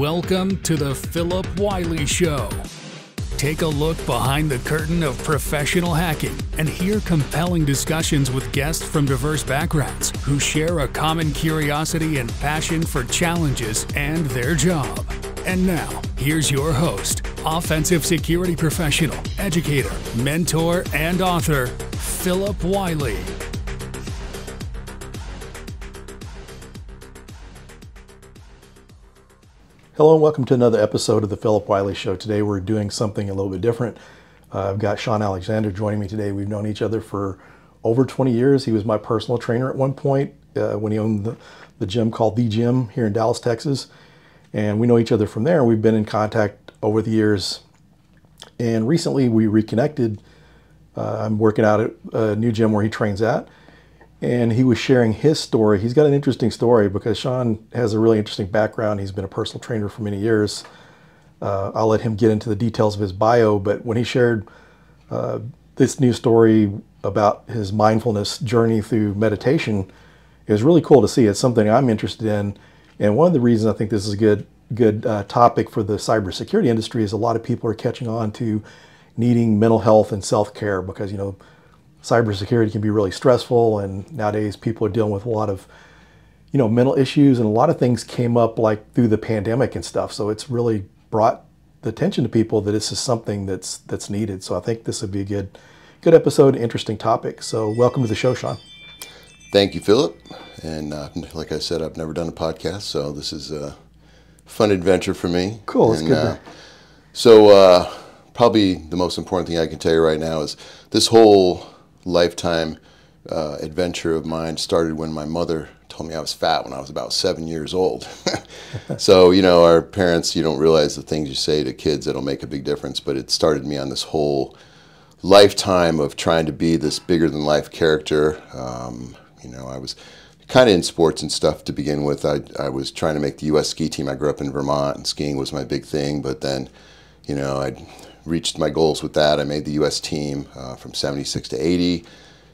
Welcome to the Phillip Wylie Show. Take a look behind the curtain of professional hacking and hear compelling discussions with guests from diverse backgrounds who share a common curiosity and passion for challenges and their job. And now, here's your host, offensive security professional, educator, mentor, and author, Phillip Wylie. Hello and welcome to another episode of the Phillip Wylie Show. Today we're doing something a little bit different. I've got Shawn Alexander joining me today. We've known each other for over 20 years. He was my personal trainer at one point when he owned the gym called The Gym here in Dallas, Texas. And we know each other from there. We've been in contact over the years. And recently we reconnected. I'm working out at a new gym where he trains at. And he was sharing his story. He's got an interesting story because Shawn has a really interesting background. He's been a personal trainer for many years. I'll let him get into the details of his bio, but when he shared this new story about his mindfulness journey through meditation, it was really cool to see. It's something I'm interested in. And one of the reasons I think this is a good topic for the cybersecurity industry is a lot of people are catching on to needing mental health and self-care because, you know, cybersecurity can be really stressful, and nowadays people are dealing with a lot of, you know, mental issues, and a lot of things came up like through the pandemic and stuff. So it's really brought the attention to people that this is something that's needed. So I think this would be a good episode, interesting topic. So welcome to the show, Shawn. Thank you, Phillip. And like I said, I've never done a podcast, so this is a fun adventure for me. Cool, it's good. So probably the most important thing I can tell you right now is this whole lifetime adventure of mine started when my mother told me I was fat when I was about 7 years old. So, you know, our parents, you don't realize the things you say to kids that'll make a big difference, but it started me on this whole lifetime of trying to be this bigger than life character. You know, I was kind of in sports and stuff to begin with. I was trying to make the U.S. ski team. I grew up in Vermont and skiing was my big thing, but then, you know, I'd reached my goals with that. I made the U.S. team from 76 to 80.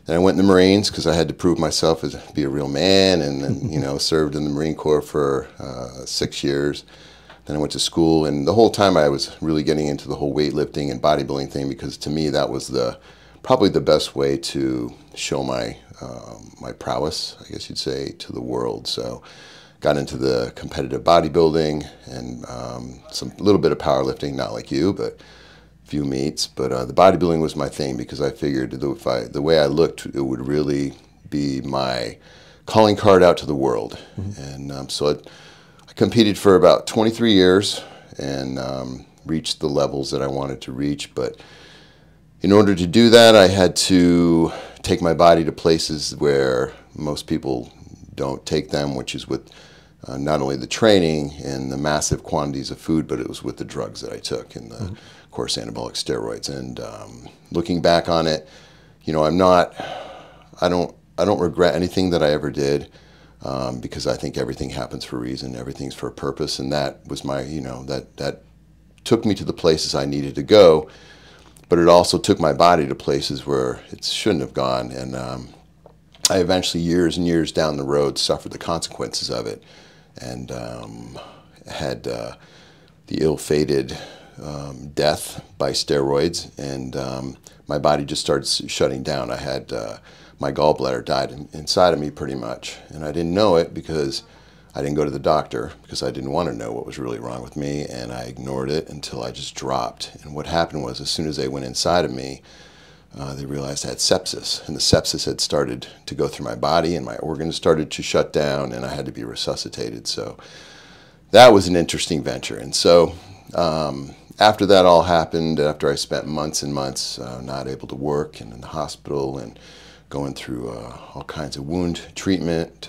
Then I went in the Marines because I had to prove myself as be a real man, and then, you know, served in the Marine Corps for 6 years. Then I went to school, and the whole time I was really getting into the whole weightlifting and bodybuilding thing because to me that was probably the best way to show my my prowess, I guess you'd say, to the world. So got into the competitive bodybuilding and some little bit of powerlifting, not like you, but few meets, but the bodybuilding was my thing because I figured the way I looked, it would really be my calling card out to the world. Mm-hmm. And so I competed for about 23 years and reached the levels that I wanted to reach. But in order to do that, I had to take my body to places where most people don't take them, which is with not only the training and the massive quantities of food, but it was with the drugs that I took and the mm-hmm. course anabolic steroids. And looking back on it, you know, I don't regret anything that I ever did because I think everything happens for a reason, everything's for a purpose, and that was my, you know, that took me to the places I needed to go, but it also took my body to places where it shouldn't have gone. And I eventually, years and years down the road, suffered the consequences of it, and had the ill-fated death by steroids, and my body just started shutting down. I had my gallbladder died inside of me pretty much, and I didn't know it because I didn't go to the doctor because I didn't want to know what was really wrong with me, and I ignored it until I just dropped. And what happened was, as soon as they went inside of me, they realized I had sepsis, and the sepsis had started to go through my body, and my organs started to shut down, and I had to be resuscitated. So that was an interesting venture. And so after that all happened, after I spent months and months not able to work and in the hospital and going through all kinds of wound treatment,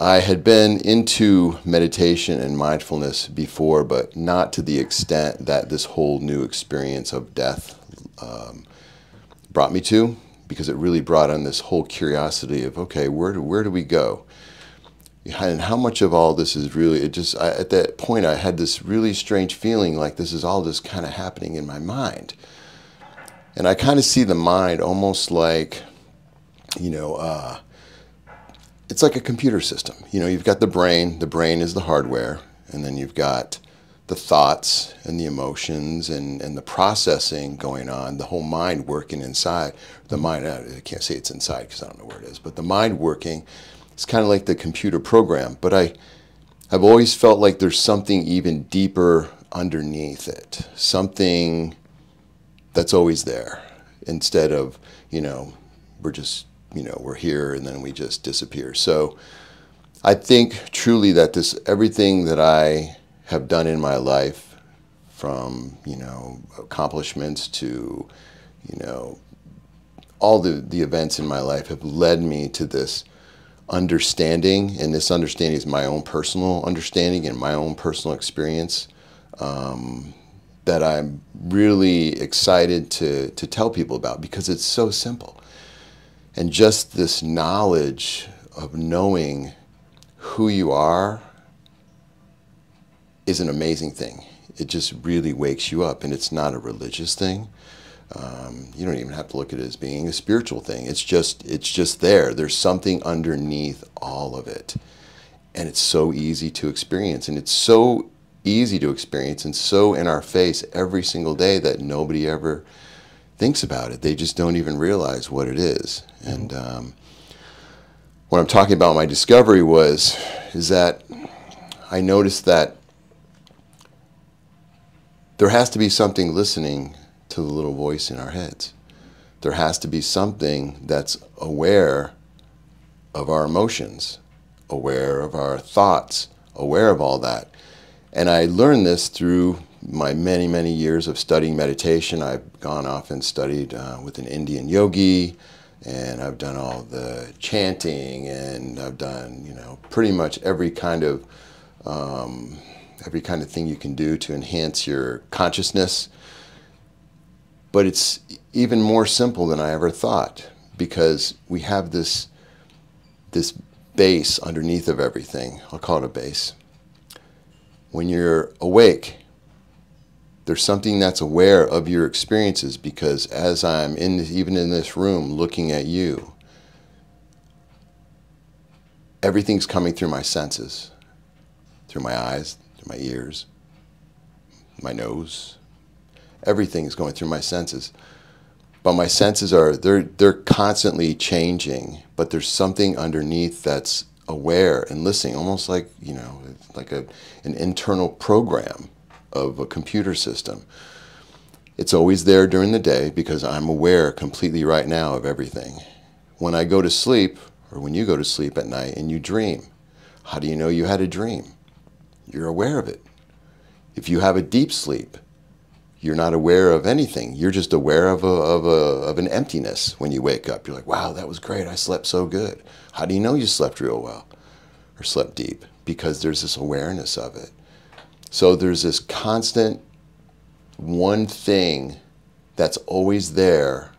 I had been into meditation and mindfulness before, but not to the extent that this whole new experience of death brought me to, because it really brought on this whole curiosity of, okay, where do we go? And how much of all this is really, at that point I had this really strange feeling like this is all just kind of happening in my mind. And I kind of see the mind almost like, you know, it's like a computer system. You know, you've got the brain is the hardware, and then you've got the thoughts and the emotions and the processing going on, the whole mind working inside. The mind, I can't say it's inside because I don't know where it is, but the mind working, it's kind of like the computer program, but I've always felt like there's something even deeper underneath it, something that's always there, instead of, you know, we're just, you know, we're here and then we just disappear. So I think truly that this, everything that I have done in my life, from, you know, accomplishments to, you know, all the events in my life have led me to this understanding, and this understanding is my own personal understanding and my own personal experience, that I'm really excited to tell people about, because it's so simple. And just this knowledge of knowing who you are is an amazing thing. It just really wakes you up, and it's not a religious thing. You don't even have to look at it as being a spiritual thing. It's just there. There's something underneath all of it, and it's so easy to experience, and it's so easy to experience and so in our face every single day that nobody ever thinks about it. They just don't even realize what it is. And what I'm talking about, my discovery is that I noticed that there has to be something listening to the little voice in our heads. There has to be something that's aware of our emotions, aware of our thoughts, aware of all that. And I learned this through my many, many years of studying meditation. I've gone off and studied with an Indian yogi, and I've done all the chanting, and I've done, you know, pretty much every kind of thing you can do to enhance your consciousness. But it's even more simple than I ever thought, because we have this base underneath of everything. I'll call it a base. When you're awake, there's something that's aware of your experiences, because as I'm even in this room looking at you, everything's coming through my senses, through my eyes, through my ears, my nose. Everything is going through my senses, but my senses are they're constantly changing. But there's something underneath that's aware and listening, almost like, you know, like an internal program of a computer system. It's always there during the day, because I'm aware completely right now of everything. When I go to sleep, or when you go to sleep at night and you dream, how do you know you had a dream? You're aware of it. If you have a deep sleep, you're not aware of anything. You're just aware of an emptiness. When you wake up, you're like, wow, that was great, I slept so good. How do you know you slept real well or slept deep? Because there's this awareness of it. So there's this constant one thing that's always there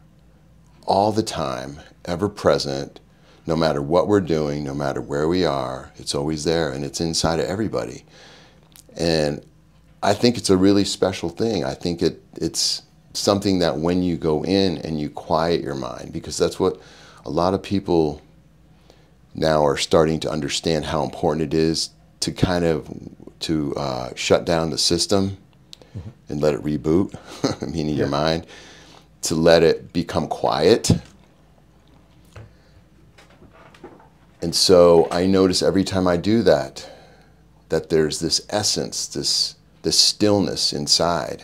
all the time, ever present, no matter what we're doing, no matter where we are, it's always there, and it's inside of everybody. And I think it's a really special thing. I think it's something that when you go in and you quiet your mind, because that's what a lot of people now are starting to understand, how important it is to kind of shut down the system and let it reboot, meaning your mind, to let it become quiet. And so I notice every time I do that, that there's this essence, this stillness inside,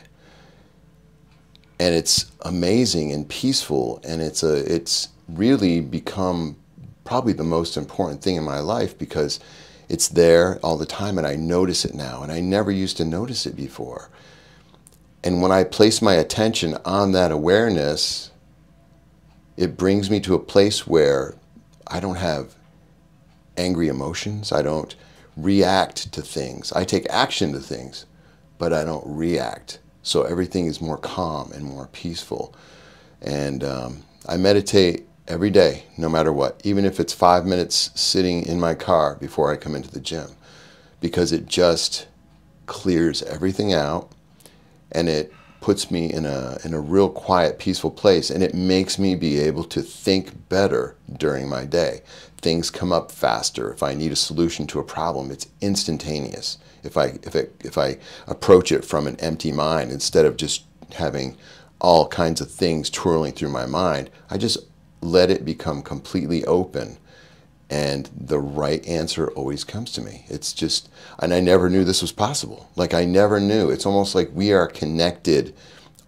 and it's amazing and peaceful, and it's really become probably the most important thing in my life, because it's there all the time, and I notice it now, and I never used to notice it before. And when I place my attention on that awareness, it brings me to a place where I don't have angry emotions. I don't react to things. I take action to things, but I don't react. So everything is more calm and more peaceful. And I meditate every day, no matter what, even if it's 5 minutes sitting in my car before I come into the gym, because it just clears everything out, and it puts me in a real quiet, peaceful place, and it makes me be able to think better during my day. Things come up faster. If I need a solution to a problem, it's instantaneous. If I approach it from an empty mind, instead of just having all kinds of things twirling through my mind, I just let it become completely open, and the right answer always comes to me. It's just, and I never knew this was possible. Like, I never knew. It's almost like we are connected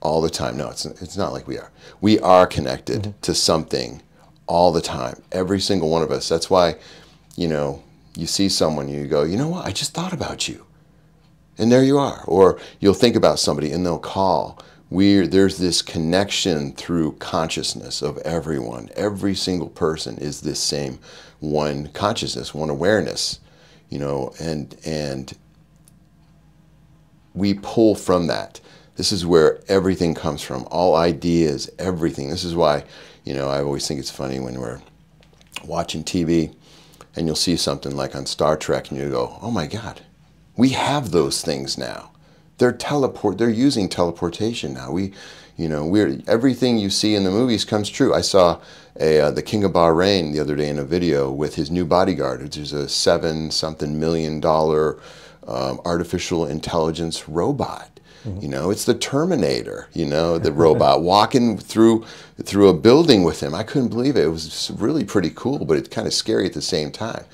all the time. No, it's not like we are. We are connected to something all the time, every single one of us. That's why, you know, you see someone, you go, you know what, I just thought about you. And there you are. Or you'll think about somebody and they'll call. There's this connection through consciousness of everyone. Every single person is this same one consciousness, one awareness, you know, and we pull from that. This is where everything comes from, all ideas, everything. This is why, you know, I always think it's funny when we're watching TV and you'll see something like on Star Trek and you go, oh my God, we have those things now. They're using teleportation now. Everything you see in the movies comes true. I saw the King of Bahrain the other day in a video with his new bodyguard, which is a $7-something million artificial intelligence robot. You know, it's the Terminator, you know, the robot walking through a building with him. I couldn't believe it. It was really pretty cool, but it's kind of scary at the same time.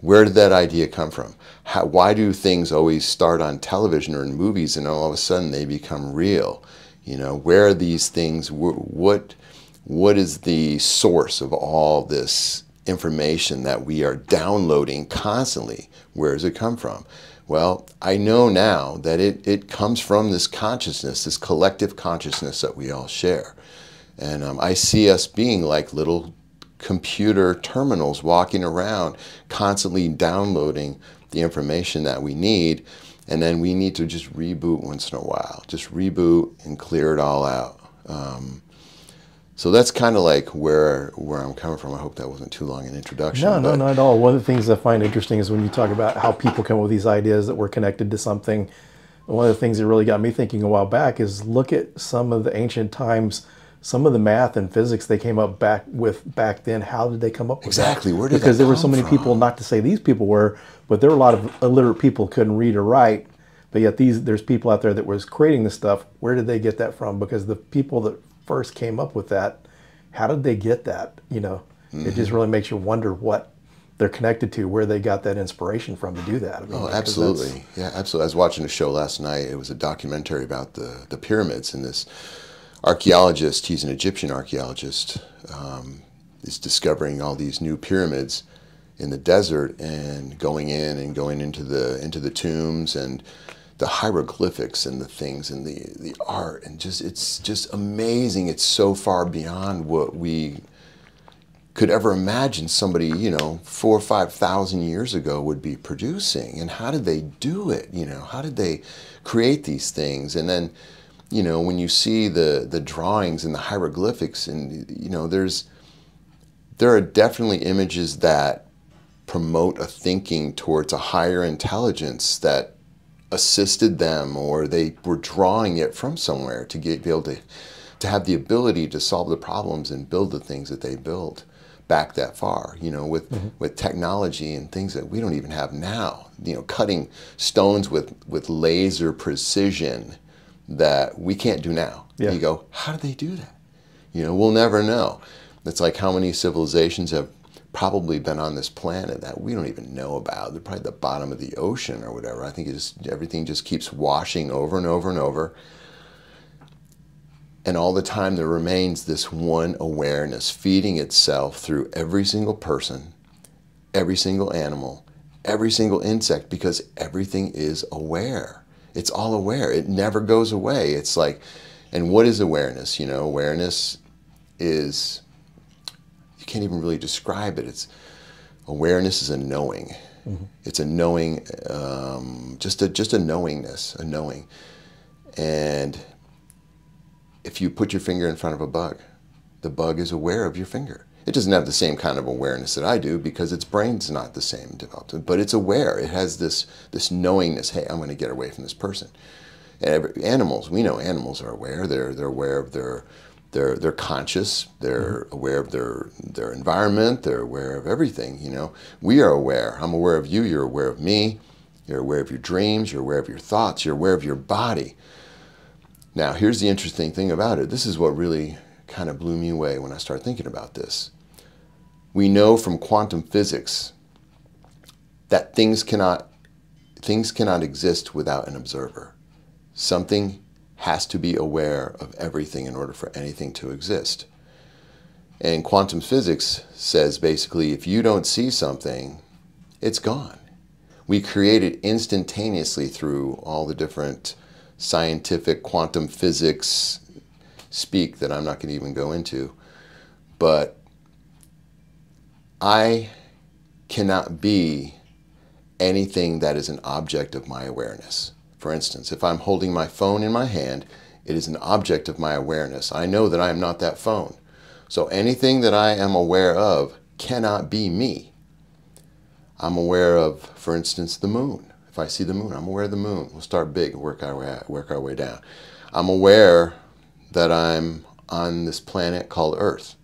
Where did that idea come from? Why do things always start on television or in movies and all of a sudden they become real? You know, where are these things? What is the source of all this information that we are downloading constantly? Where does it come from? Well, I know now that it comes from this consciousness, this collective consciousness that we all share. And I see us being like little computer terminals walking around, constantly downloading the information that we need, and then we need to just reboot once in a while, just reboot and clear it all out. So that's kind of like where I'm coming from. I hope that wasn't too long an introduction. No, no, not at all. One of the things I find interesting is when you talk about how people come up with these ideas that we're connected to something. One of the things that really got me thinking a while back is look at some of the ancient times. Some of the math and physics they came up with back then, how did they come up with exactly? That? Where did because that come there were so many from? People, not to say these people were, but there were a lot of illiterate people couldn't read or write, but yet there's people out there that was creating this stuff. Where did they get that from? Because the people that first came up with that, how did they get that? You know, it just really makes you wonder what they're connected to, where they got that inspiration from to do that. I mean, oh, absolutely, yeah, absolutely. I was watching a show last night. It was a documentary about the pyramids and this archaeologist, he's an Egyptian archaeologist, is discovering all these new pyramids in the desert and going into the tombs and the hieroglyphics and the things and the art, and just it's just amazing. It's so far beyond what we could ever imagine somebody, you know, 4,000 or 5,000 years ago would be producing. And how did they do it? You know, how did they create these things? And then, you know, when you see the drawings and the hieroglyphics, and you know, there are definitely images that promote a thinking towards a higher intelligence that assisted them, or they were drawing it from somewhere to be able to have the ability to solve the problems and build the things that they built back that far, you know, with technology and things that we don't even have now. You know, cutting stones with laser precision that we can't do now. Yeah. You go, how did they do that? You know, we'll never know. It's like how many civilizations have probably been on this planet that we don't even know about. They're probably at the bottom of the ocean or whatever. I think everything just keeps washing over and over and over. And all the time there remains this one awareness feeding itself through every single person, every single animal, every single insect, because everything is aware. It's all aware. It never goes away. It's like, and what is awareness? You know, awareness is, you can't even really describe it. It's, awareness is a knowing. It's a knowing, just a knowingness, a knowing. And if you put your finger in front of a bug, the bug is aware of your finger. It doesn't have the same kind of awareness that I do because its brain's not the same developed, but it's aware. It has this knowingness, hey, I'm going to get away from this person. Animals, we know animals are aware. They're aware of they're conscious. They're mm-hmm. aware of their environment. They're aware of everything. You know, we are aware. I'm aware of you. You're aware of me. You're aware of your dreams. You're aware of your thoughts. You're aware of your body. Now, here's the interesting thing about it. This is what really kind of blew me away when I started thinking about this. We know from quantum physics that things cannot exist without an observer. Something has to be aware of everything in order for anything to exist. And quantum physics says basically, if you don't see something, it's gone. We create it instantaneously through all the different scientific quantum physics speak that I'm not going to even go into. But I cannot be anything that is an object of my awareness. For instance, if I'm holding my phone in my hand, it is an object of my awareness. I know that I am not that phone. So anything that I am aware of cannot be me. I'm aware of, for instance, the moon. If I see the moon, I'm aware of the moon. We'll start big and work our way down. I'm aware that I'm on this planet called Earth.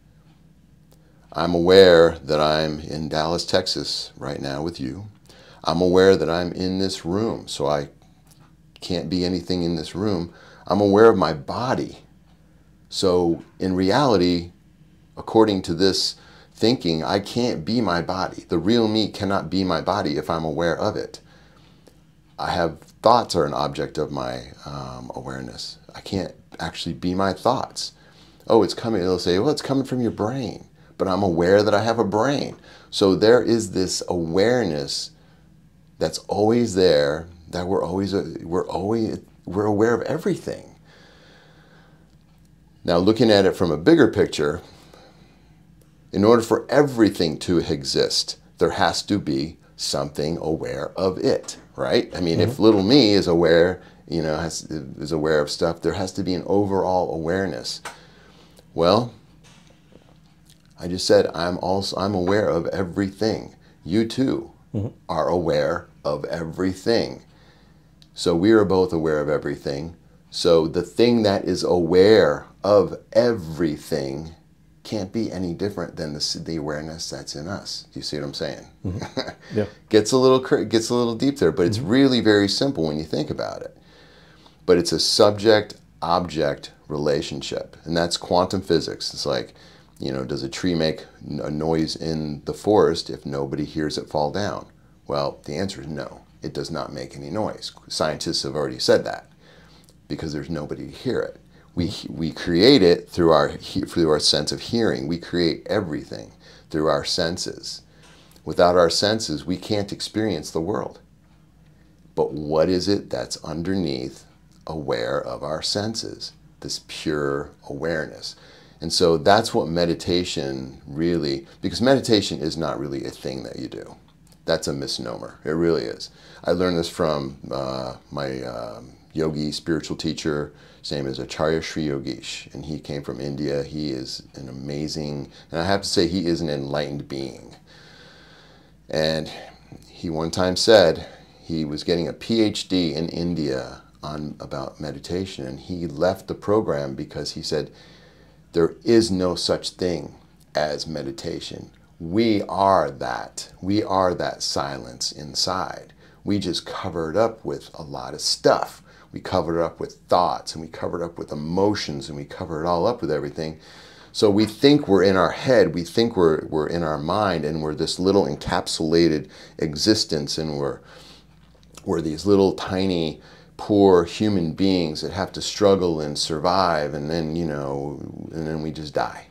I'm aware that I'm in Dallas, Texas right now with you. I'm aware that I'm in this room, so I can't be anything in this room. I'm aware of my body. So in reality, according to this thinking, I can't be my body. The real me cannot be my body if I'm aware of it. I have thoughts are an object of my awareness. I can't actually be my thoughts. Oh, it's coming. They'll say, well, it's coming from your brain. But I'm aware that I have a brain. So there is this awareness that's always there, that we're aware of everything. Now, looking at it from a bigger picture, in order for everything to exist, there has to be something aware of it, right? I mean, mm-hmm. if little me is aware, you know, is aware of stuff, there has to be an overall awareness. Well, I just said I'm aware of everything. You too mm-hmm. are aware of everything. So we are both aware of everything. So the thing that is aware of everything can't be any different than the awareness that's in us. Do you see what I'm saying? Mm-hmm. Yeah. gets a little deep there, but it's mm-hmm. really very simple when you think about it. But it's a subject-object relationship, and that's quantum physics. It's like, you know, does a tree make a noise in the forest if nobody hears it fall down? Well, the answer is no. It does not make any noise. Scientists have already said that because there's nobody to hear it. We create it through our sense of hearing. We create everything through our senses. Without our senses, we can't experience the world. But what is it that's underneath, aware of our senses? This pure awareness. And so that's what meditation really, because meditation is not really a thing that you do. That's a misnomer. It really is. I learned this from my yogi spiritual teacher. His name is Acharya Shri Yogesh, and he came from India. He is an amazing, and I have to say, he is an enlightened being. And he one time said he was getting a PhD in India about meditation, and he left the program because he said, there is no such thing as meditation. We are that. We are that silence inside. We just cover it up with a lot of stuff. We cover it up with thoughts, and we cover it up with emotions, and we cover it all up with everything. So we think we're in our head. We think we're in our mind, and we're this little encapsulated existence, and we're these little tiny poor human beings that have to struggle and survive, and then, you know, and then we just die.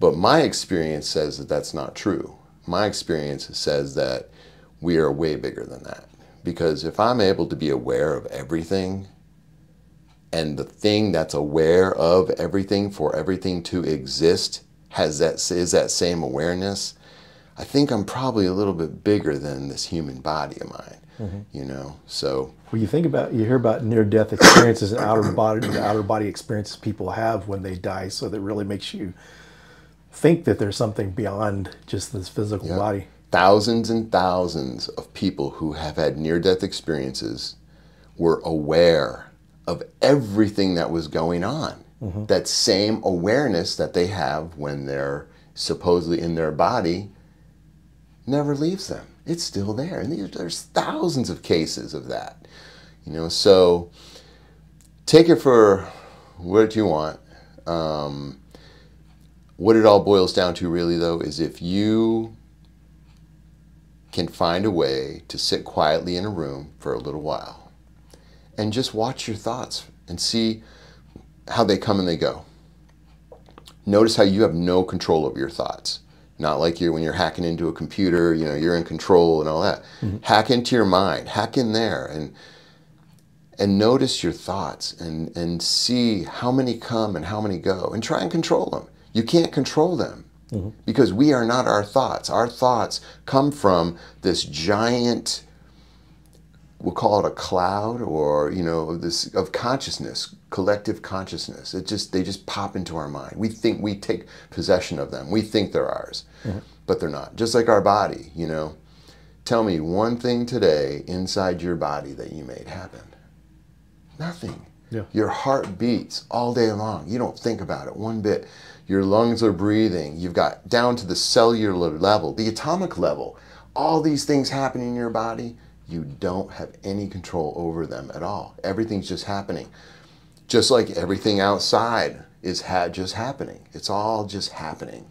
But my experience says that that's not true. My experience says that we are way bigger than that. Because if I'm able to be aware of everything, and the thing that's aware of everything for everything to exist is that same awareness, I think I'm probably a little bit bigger than this human body of mine. Mm-hmm. You know, so. Well, you hear about near-death experiences and the outer body experiences people have when they die. So that really makes you think that there's something beyond just this physical yep. body. Thousands and thousands of people who have had near-death experiences were aware of everything that was going on. Mm-hmm. That same awareness that they have when they're supposedly in their body never leaves them. It's still there. And there's thousands of cases of that. You know, so take it for what you want. What it all boils down to really, though, is if you can find a way to sit quietly in a room for a little while and just watch your thoughts and see how they come and they go. Notice how you have no control over your thoughts. Not like when you're hacking into a computer, you know, you're in control and all that. Mm-hmm. Hack into your mind, hack in there, and notice your thoughts and see how many come and how many go, and try and control them. You can't control them, mm-hmm. because we are not our thoughts. Our thoughts come from this giant, we'll call it a cloud, or, you know, this of consciousness, collective consciousness. It just, they just pop into our mind. We think, we take possession of them. We think they're ours, mm-hmm. but they're not. Just like our body, you know. Tell me one thing today inside your body that you made happen. Nothing. Yeah. Your heart beats all day long. You don't think about it one bit. Your lungs are breathing. You've got down to the cellular level, the atomic level. All these things happening in your body. You don't have any control over them at all. Everything's just happening. Just like everything outside is just happening. It's all just happening.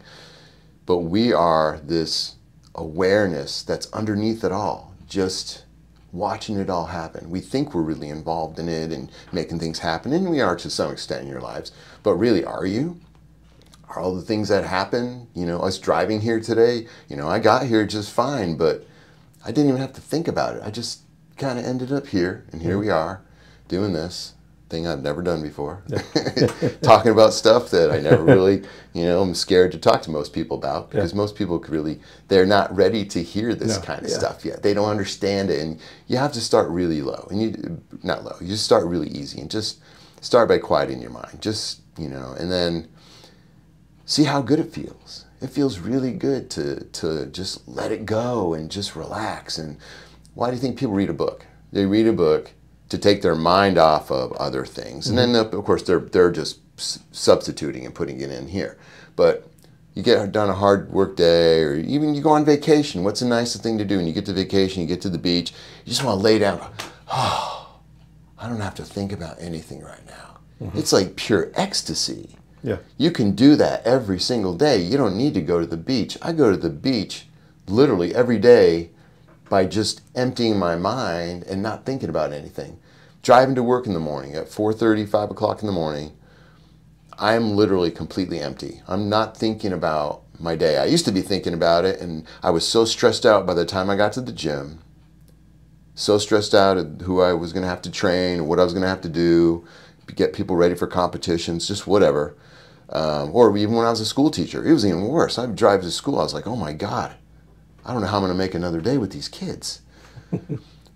But we are this awareness that's underneath it all, just watching it all happen. We think we're really involved in it and making things happen, and we are to some extent in your lives, but really, are you? Are all the things that happen, you know, us driving here today, you know, I got here just fine, but I didn't even have to think about it. I just kind of ended up here, and here we are doing this thing I've never done before, talking about stuff that I never really, you know, I'm scared to talk to most people about, because most people could really, they're not ready to hear this kind of stuff yet. They don't understand it, and you have to start really low, and you just start really easy, and just start by quieting your mind, just, you know, and then see how good it feels. It feels really good to just let it go and just relax. And why do you think people read a book? They read a book to take their mind off of other things. Mm-hmm. And then, of course, they're just substituting and putting it in here. But you get done a hard work day, or even you go on vacation. What's the nicest thing to do? And you get to vacation, you get to the beach, you just want to lay down. Oh, I don't have to think about anything right now. Mm-hmm. It's like pure ecstasy. Yeah. You can do that every single day. You don't need to go to the beach. I go to the beach literally every day by just emptying my mind and not thinking about anything. Driving to work in the morning at 4:30, 5 o'clock in the morning, I'm literally completely empty. I'm not thinking about my day. I used to be thinking about it, and I was so stressed out by the time I got to the gym, so stressed out at who I was going to have to train, what I was going to have to do, get people ready for competitions, just whatever. Or even when I was a school teacher, it was even worse. I'd drive to school, I was like, oh my God, I don't know how I'm going to make another day with these kids.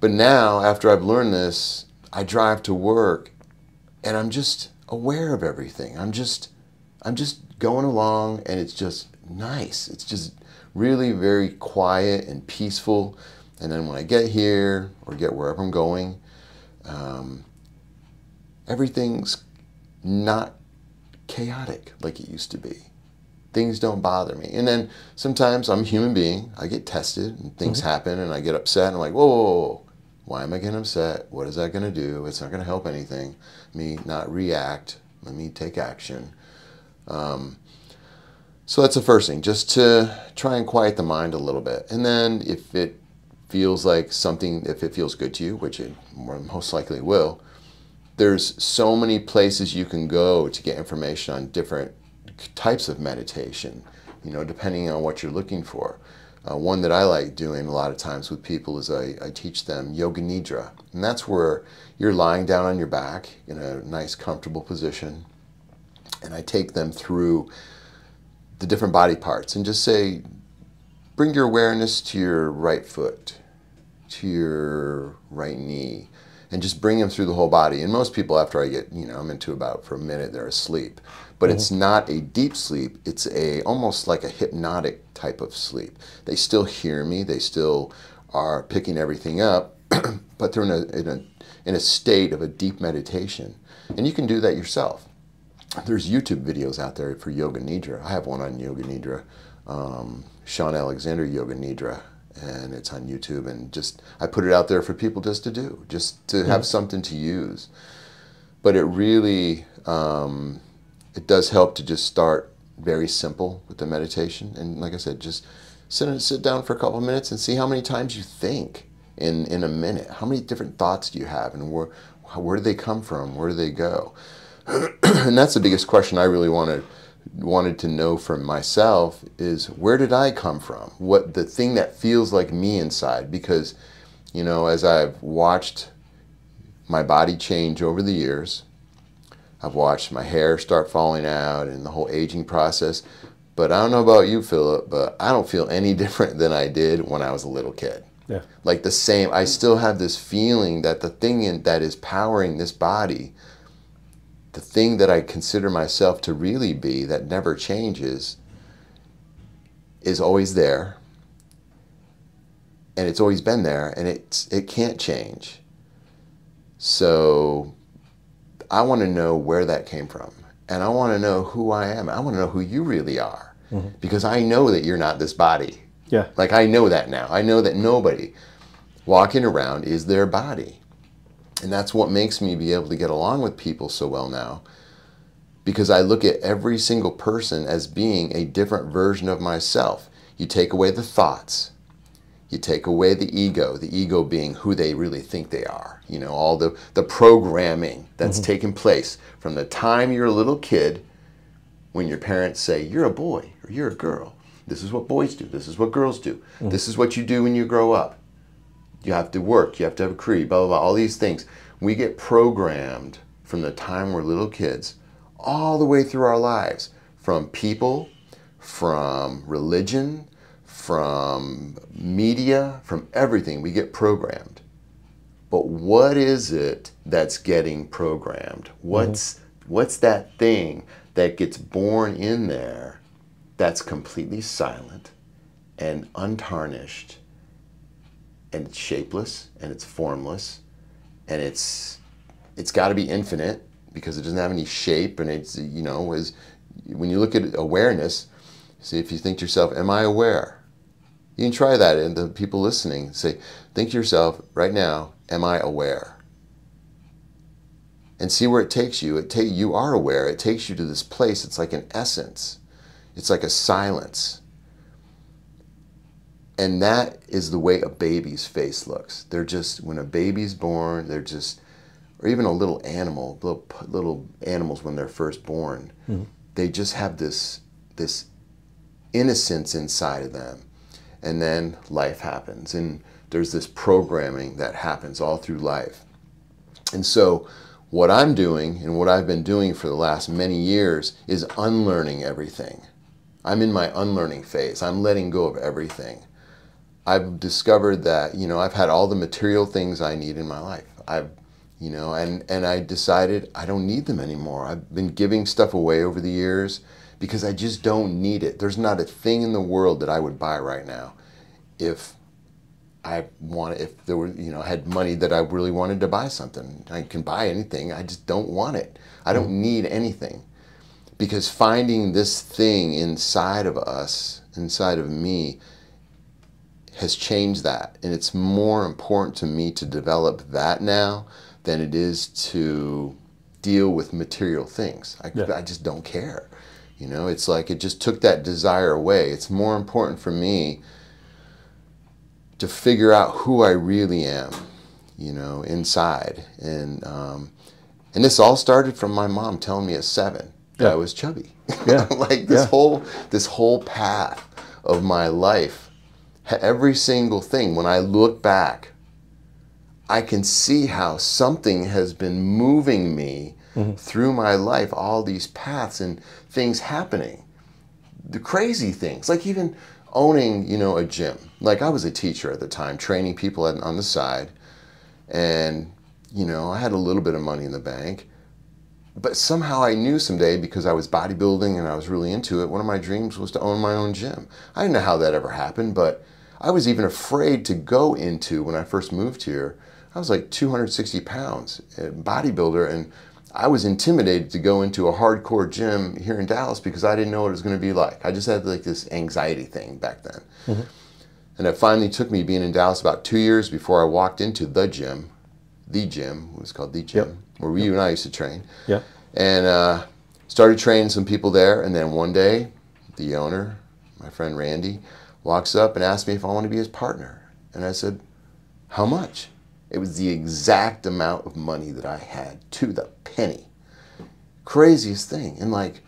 But now, after I've learned this, I drive to work and I'm just aware of everything. I'm just going along, and it's just nice. It's just really very quiet and peaceful. And then when I get here or get wherever I'm going, everything's not chaotic like it used to be. Things don't bother me. And then sometimes I'm a human being. I get tested and things mm-hmm. happen, and I get upset. And I'm like, whoa, whoa, whoa, why am I getting upset? What is that going to do? It's not going to help anything. Me not react. Let me take action. So that's the first thing, just to try and quiet the mind a little bit. And then if it feels like something, if it feels good to you, which it most likely will, there's so many places you can go to get information on different types of meditation, you know, depending on what you're looking for. One that I like doing a lot of times with people is I teach them yoga nidra. And that's where you're lying down on your back in a nice, comfortable position. And I take them through the different body parts and just say, bring your awareness to your right foot, to your right knee, and just bring them through the whole body. And most people, after I get, you know, I'm into about for a minute, they're asleep. But mm-hmm. it's not a deep sleep. It's almost like a hypnotic type of sleep. They still hear me. They still are picking everything up, but they're in a state of a deep meditation. And you can do that yourself. There's YouTube videos out there for Yoga Nidra. I have one on Yoga Nidra, Shawn Alexander Yoga Nidra, and it's on YouTube. And just, I put it out there for people just to do, just to have something to use. But it really, it does help to just start very simple with the meditation. And like I said, just sit down for a couple of minutes and see how many times you think in a minute. How many different thoughts do you have, and where do they come from? Where do they go? And that's the biggest question I really wanted to know from myself is, where did I come from? What the thing that feels like me inside? Because, you know, as I've watched my body change over the years, I've watched my hair start falling out and the whole aging process. But I don't know about you, Phillip, but I don't feel any different than I did when I was a little kid. Yeah. Like the same, I still have this feeling that the thing that is powering this body, the thing that I consider myself to really be, that never changes, is always there, and it's always been there, and it can't change. So I want to know where that came from, and I want to know who I am. I want to know who you really are, because I know that you're not this body. Yeah. Like, I know that now. I know that nobody walking around is their body. And that's what makes me be able to get along with people so well now, because I look at every single person as being a different version of myself. You take away the thoughts, you take away the ego being who they really think they are, you know, all the programming that's taken place from the time you're a little kid when your parents say, you're a boy or you're a girl. This is what boys do. This is what girls do. This is what you do when you grow up. You have to work, you have to have a career, blah, blah, blah, all these things. We get programmed from the time we're little kids all the way through our lives, from people, from religion, from media, from everything. We get programmed. But what is it that's getting programmed? What's that thing that gets born in there that's completely silent and untarnished? And it's shapeless, and it's formless, and it's got to be infinite, because it doesn't have any shape. And it's, you know, is when you look at awareness, see, if you think to yourself, am I aware? You can try that, and the people listening, say, think to yourself right now, am I aware? And see where it takes you. You are aware. It takes you to this place. It's like an essence. It's like a silence. And that is the way a baby's face looks. They're just, when a baby's born, they're just, or even a little animal, little animals when they're first born, they just have this innocence inside of them. And then life happens, and there's this programming that happens all through life. And so what I'm doing, and what I've been doing for the last many years, is unlearning everything. I'm in my unlearning phase. I'm letting go of everything. I've discovered that, you know, I've had all the material things I need in my life. You know, and I decided I don't need them anymore. I've been giving stuff away over the years because I just don't need it. There's not a thing in the world that I would buy right now if I wanted, if there were, you know, I had money that I really wanted to buy something. I can buy anything. I just don't want it. I don't need anything. Because finding this thing inside of us, inside of me, has changed that, and it's more important to me to develop that now than it is to deal with material things. I just don't care, you know. It's like it just took that desire away. It's more important for me to figure out who I really am, you know, inside. And this all started from my mom telling me at 7 that I was chubby. Yeah. Like this whole path of my life. Every single thing, when I look back, I can see how something has been moving me through my life, all these paths and things happening, the crazy things, like even owning, you know, a gym. Like, I was a teacher at the time, training people on the side, and, you know, I had a little bit of money in the bank, but somehow I knew someday, because I was bodybuilding and I was really into it, one of my dreams was to own my own gym. I didn't know how that ever happened, but I was even afraid to go into when I first moved here. I was like 260 pounds, a bodybuilder, and I was intimidated to go into a hardcore gym here in Dallas because I didn't know what it was going to be like. I just had like this anxiety thing back then. Mm-hmm. And it finally took me being in Dallas about 2 years before I walked into the gym. The Gym, it was called The Gym, yep. Where you and I used to train. Yeah. And started training some people there, and then one day, the owner, my friend Randy, walks up and asks me if I want to be his partner. And I said, how much? It was the exact amount of money that I had, to the penny. Craziest thing. And like,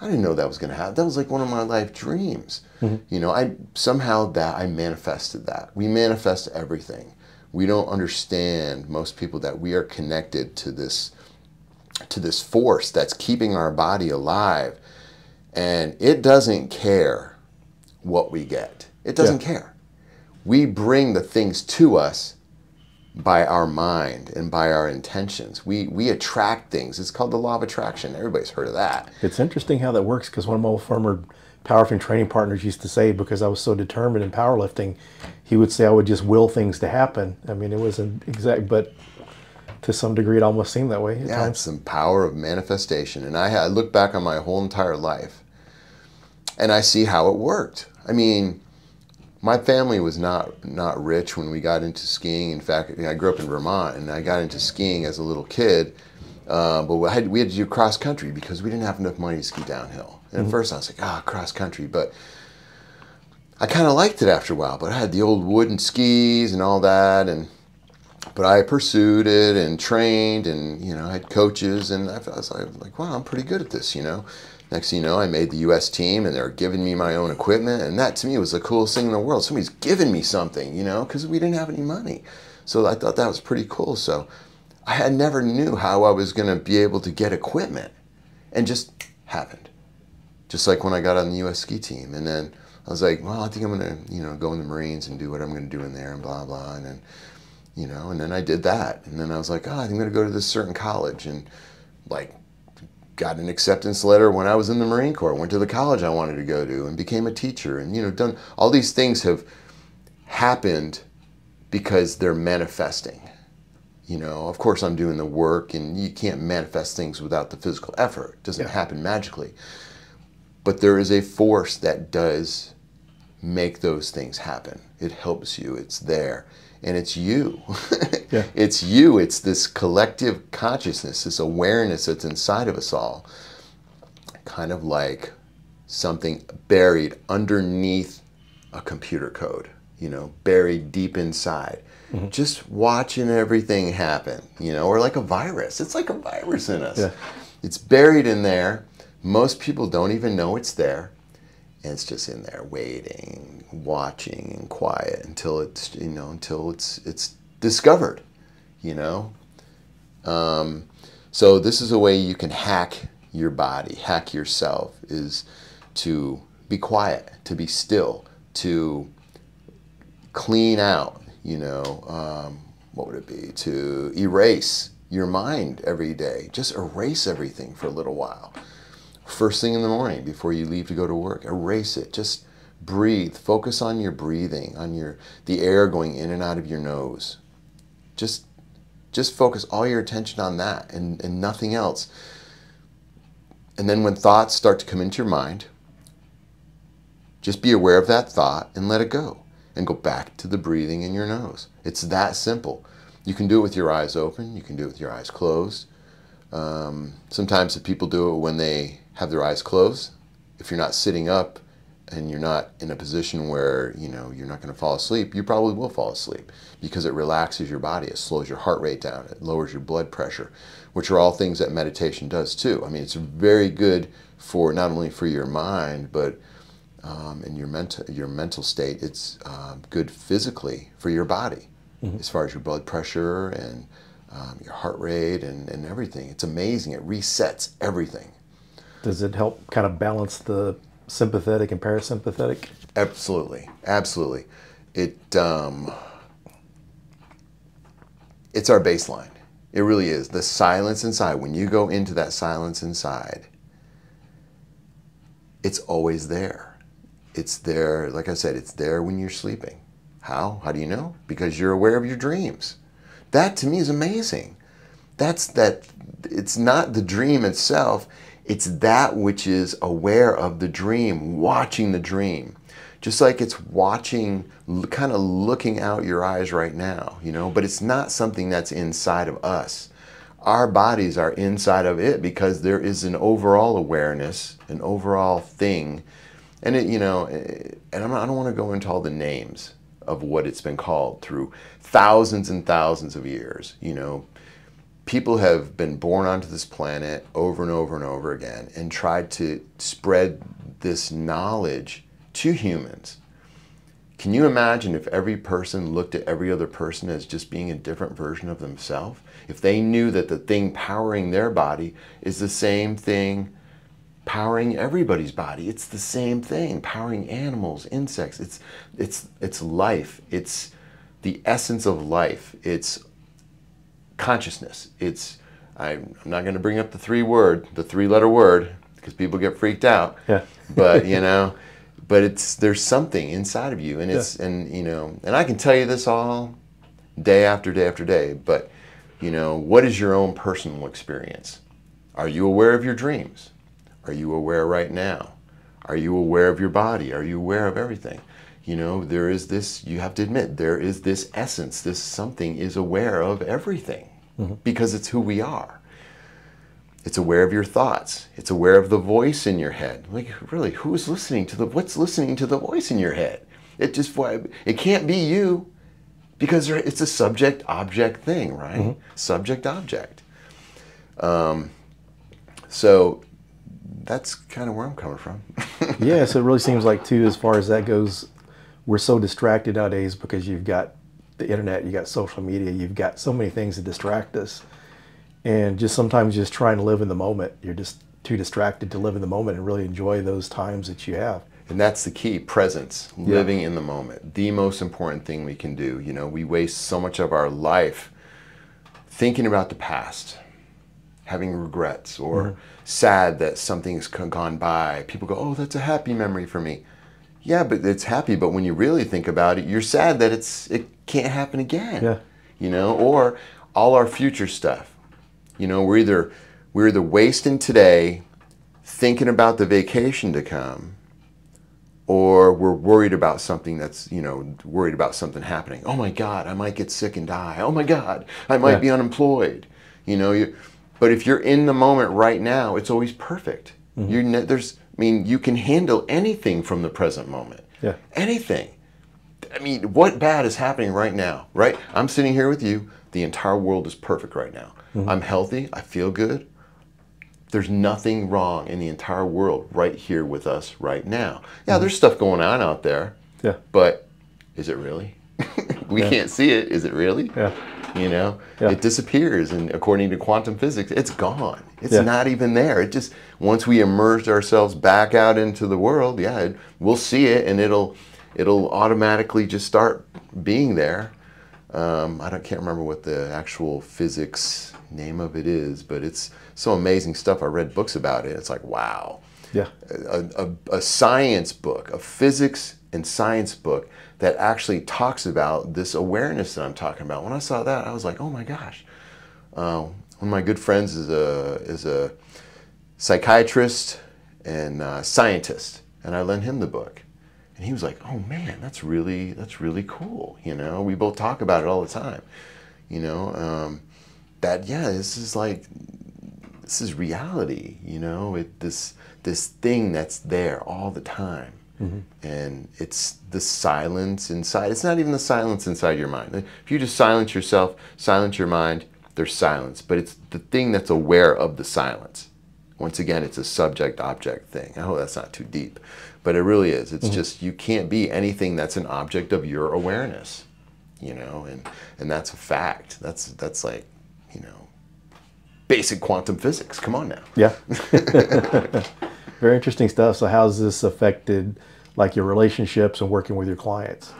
I didn't know that was going to happen. That was like one of my life dreams. Mm-hmm. You know, I manifested that. We manifest everything. We don't understand, most people, that we are connected to this force that's keeping our body alive. And it doesn't care what we get. It doesn't care. We bring the things to us by our mind and by our intentions. We attract things. It's called the law of attraction. Everybody's heard of that. It's interesting how that works, because one of my old former powerlifting training partners used to say, because I was so determined in powerlifting, he would say I would just will things to happen. I mean, it wasn't exact, but to some degree it almost seemed that way. Yeah, it's some power of manifestation. And I look back on my whole entire life and I see how it worked. I mean, my family was not rich when we got into skiing. In fact, I grew up in Vermont, and I got into skiing as a little kid. But we had to do cross country because we didn't have enough money to ski downhill. And at first I was like, cross country. But I kind of liked it after a while. But I had the old wooden skis and all that. But I pursued it and trained, and I had coaches. And I was like, wow, I'm pretty good at this, Next thing you know, I made the U.S. team, and they were giving me my own equipment, and that to me was the coolest thing in the world. Somebody's giving me something, because we didn't have any money. So I thought that was pretty cool. So I had never knew how I was going to be able to get equipment, and just happened. Just like when I got on the U.S. ski team, and then I was like, well, I think I'm going to, go in the Marines and do what I'm going to do in there, and blah blah, and then, and then I did that, and then I was like, I think I'm going to go to this certain college, and like. Got an acceptance letter when I was in the Marine Corps, went to the college I wanted to go to, and became a teacher, and done all these things have happened because they're manifesting. Of course I'm doing the work, and you can't manifest things without the physical effort. It doesn't happen magically. But there is a force that does make those things happen. It helps you, it's there. And it's you. It's you. It's this collective consciousness, this awareness that's inside of us all. Kind of like something buried underneath a computer code, buried deep inside. Mm-hmm. Just watching everything happen, or like a virus. It's like a virus in us. Yeah. It's buried in there. Most people don't even know it's there. It's just in there waiting, watching, and quiet until it's until it's discovered, so this is a way you can hack your body, hack yourself, is to be quiet, to be still, to clean out, what would it be, to erase your mind every day. Just erase everything for a little while. First thing in the morning before you leave to go to work, erase it. Just breathe. Focus on your breathing, on the air going in and out of your nose. Just focus all your attention on that and nothing else. And then when thoughts start to come into your mind, just be aware of that thought and let it go. And go back to the breathing in your nose. It's that simple. You can do it with your eyes open. You can do it with your eyes closed. Sometimes if people do it when they have their eyes closed, if you're not sitting up and you're not in a position where, you're not going to fall asleep, you probably will fall asleep because it relaxes your body. It slows your heart rate down. It lowers your blood pressure, which are all things that meditation does too. I mean, it's very good for not only for your mind, but in your mental state. It's good physically for your body, mm-hmm. as far as your blood pressure and your heart rate and everything. It's amazing. It resets everything. Does it help kind of balance the sympathetic and parasympathetic? Absolutely. Absolutely. It's our baseline. It really is. The silence inside, when you go into that silence inside, it's always there. It's there, like I said, it's there when you're sleeping. How? How do you know? Because you're aware of your dreams. That to me is amazing. That's that, it's not the dream itself, it's that which is aware of the dream, watching the dream. Just like it's watching, kind of looking out your eyes right now, you know, but it's not something that's inside of us. Our bodies are inside of it because there is an overall awareness, an overall thing. And it, you know, and I don't want to go into all the names of what it's been called through thousands and thousands of years, you know. People have been born onto this planet over and over and over again and tried to spread this knowledge to humans. Can you imagine if every person looked at every other person as just being a different version of themselves? If they knew that the thing powering their body is the same thing powering everybody's body. It's the same thing, powering animals, insects. It's life. It's the essence of life. It's consciousness. It's, I'm not going to bring up the three-letter word because people get freaked out. Yeah. But you know, but it's, there's something inside of you, and it's, yeah. And you know, and I can tell you this all day after day after day, but you know, what is your own personal experience? Are you aware of your dreams? Are you aware right now? Are you aware of your body? Are you aware of everything? You know, there is this, you have to admit, there is this essence, this something is aware of everything, mm-hmm. because it's who we are. It's aware of your thoughts. It's aware of the voice in your head. Like, really, who's listening to the, what's listening to the voice in your head? It just, it can't be you, because it's a subject-object thing, right? Mm-hmm. Subject-object. So that's kind of where I'm coming from. Yeah, so it really seems like, too, as far as that goes, we're so distracted nowadays because you've got the internet, you've got social media, you've got so many things that distract us. And just sometimes just trying to live in the moment. You're just too distracted to live in the moment and really enjoy those times that you have. And that's the key, presence, living in the moment. The most important thing we can do. You know, we waste so much of our life thinking about the past, having regrets or sad that something's gone by. People go, oh, that's a happy memory for me. Yeah, but it's happy, but when you really think about it, you're sad that it can't happen again. Yeah. You know, or all our future stuff. You know, we're either wasting today thinking about the vacation to come, or we're worried about something that's, you know, worried about something happening. Oh my God, I might get sick and die. Oh my God, I might be unemployed. You know, but if you're in the moment right now, it's always perfect. Mm-hmm. I mean, you can handle anything from the present moment. Yeah. Anything. I mean, what bad is happening right now, right? I'm sitting here with you. The entire world is perfect right now. Mm-hmm. I'm healthy. I feel good. There's nothing wrong in the entire world right here with us right now. Yeah, mm-hmm. There's stuff going on out there. Yeah. But is it really? we can't see it. Is it really? Yeah. You know, it disappears, and according to quantum physics, it's gone. It's not even there. It just, once we immerse ourselves back out into the world, we'll see it, and it'll automatically just start being there. I can't remember what the actual physics name of it is, but it's so amazing stuff. I read books about it. It's like, wow. Yeah. A science book, a physics and science book that actually talks about this awareness that I'm talking about. When I saw that, I was like, oh my gosh. One of my good friends is a psychiatrist and scientist, and I lent him the book. And he was like, oh man, that's really cool. You know, we both talk about it all the time. You know, this is reality, you know, this thing that's there all the time. Mm-hmm. And it's the silence inside. It's not even the silence inside your mind. If you just silence yourself, silence your mind, there's silence. But it's the thing that's aware of the silence. Once again, it's a subject-object thing. I hope that's not too deep, but it really is. It's just, you can't be anything that's an object of your awareness, you know, and that's a fact. That's like, you know, basic quantum physics. Come on now. Yeah. Very interesting stuff. So how's this affected, like, your relationships and working with your clients?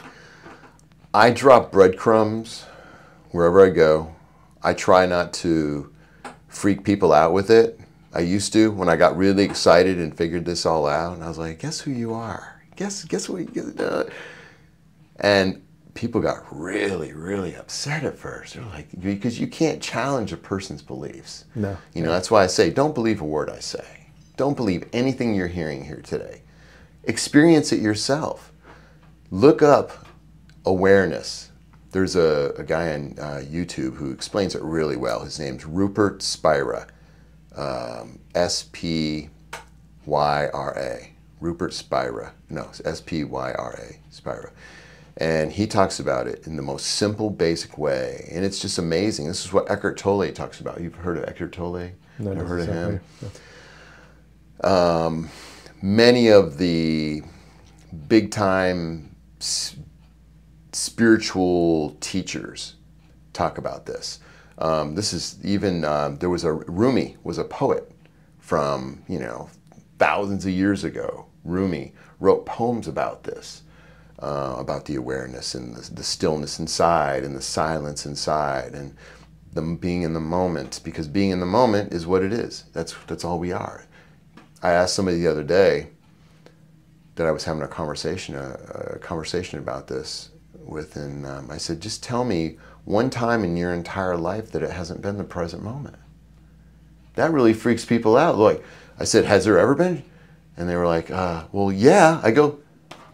I drop breadcrumbs wherever I go. I try not to freak people out with it. I used to, when I got really excited and figured this all out, and I was like, guess who you are? guess what? And people got really, really upset at first. They're like, because you can't challenge a person's beliefs. No. You know, that's why I say, don't believe a word I say. Don't believe anything you're hearing here today. Experience it yourself. Look up awareness. There's a guy on YouTube who explains it really well. His name's Rupert Spira. S-P-Y-R-A. Rupert Spira. No, it's S-P-Y-R-A. Spira. And he talks about it in the most simple, basic way. And it's just amazing. This is what Eckhart Tolle talks about. You've heard of Eckhart Tolle? No, never heard of him. No. Many of the big-time spiritual teachers talk about this. This is even, there was Rumi was a poet from, you know, thousands of years ago. Rumi wrote poems about this. About the awareness and the stillness inside and the silence inside and them being in the moment, because being in the moment is what it is. That's all we are. I asked somebody the other day that I was having a conversation about this with, and I said, just tell me one time in your entire life that it hasn't been the present moment. That really freaks people out. Like, I said, has there ever been? And they were like, well, yeah. I go,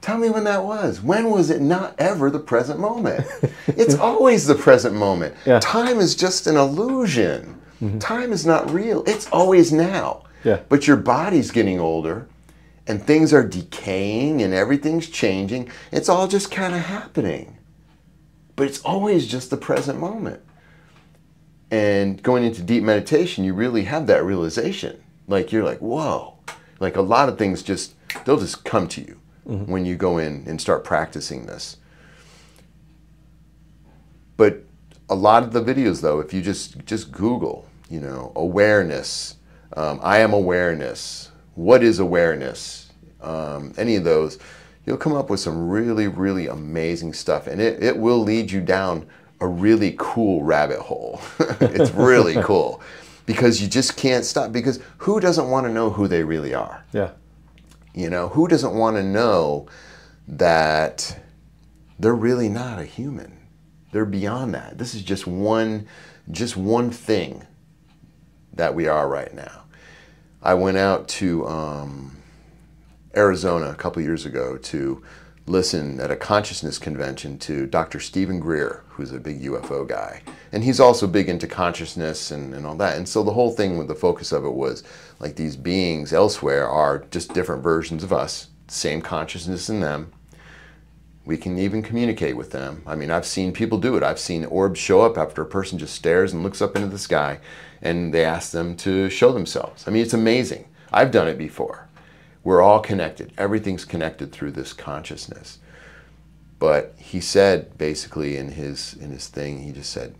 tell me when that was. When was it not ever the present moment? It's always the present moment. Yeah. Time is just an illusion. Mm-hmm. Time is not real. It's always now. Yeah. But your body's getting older and things are decaying and everything's changing. It's all just kind of happening. But it's always just the present moment. And going into deep meditation, you really have that realization. Like, you're like, whoa. Like, a lot of things just, they'll just come to you. Mm-hmm. When you go in and start practicing this. But a lot of the videos, though, if you just Google, you know, awareness, I am awareness, what is awareness, any of those, you'll come up with some really, really amazing stuff. And it will lead you down a really cool rabbit hole. It's really cool, because you just can't stop, because who doesn't want to know who they really are? Yeah. You know, who doesn't want to know that they're really not a human? They're beyond that. This is just one thing that we are right now. I went out to Arizona a couple years ago to listen at a consciousness convention to Dr. Stephen Greer, who's a big UFO guy. And he's also big into consciousness and all that. And so the whole thing with the focus of it was, like, these beings elsewhere are just different versions of us, same consciousness in them. We can even communicate with them. I mean, I've seen people do it. I've seen orbs show up after a person just stares and looks up into the sky, and they ask them to show themselves. I mean, it's amazing. I've done it before. We're all connected. Everything's connected through this consciousness. But he said, basically, in his thing, he just said,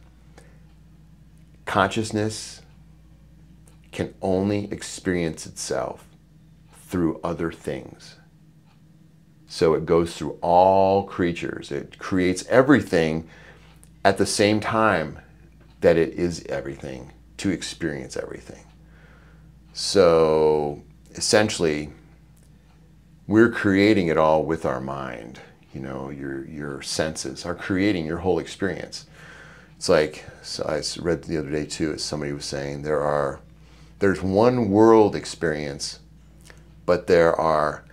consciousness can only experience itself through other things. So it goes through all creatures. It creates everything at the same time that it is everything, to experience everything. So essentially, we're creating it all with our mind. You know, your senses are creating your whole experience. It's like, so I read the other day too, as somebody was saying, there's one world experience, but there are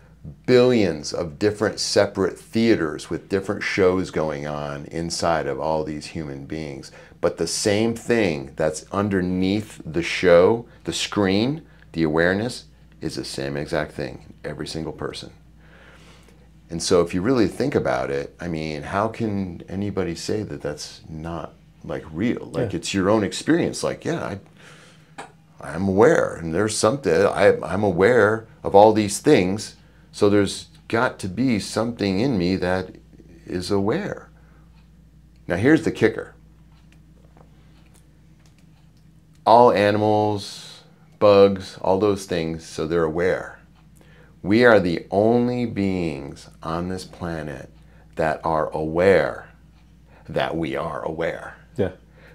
billions of different separate theaters with different shows going on inside of all these human beings. But the same thing that's underneath the show, the screen, the awareness, is the same exact thing in every single person. And so if you really think about it, I mean, how can anybody say that that's not, like, real? Like, it's your own experience. Like, yeah, I'm aware, and there's something, I'm aware of all these things, so there's got to be something in me that is aware. Now, here's the kicker. All animals, bugs, all those things, so they're aware. We are the only beings on this planet that are aware that we are aware. Yeah.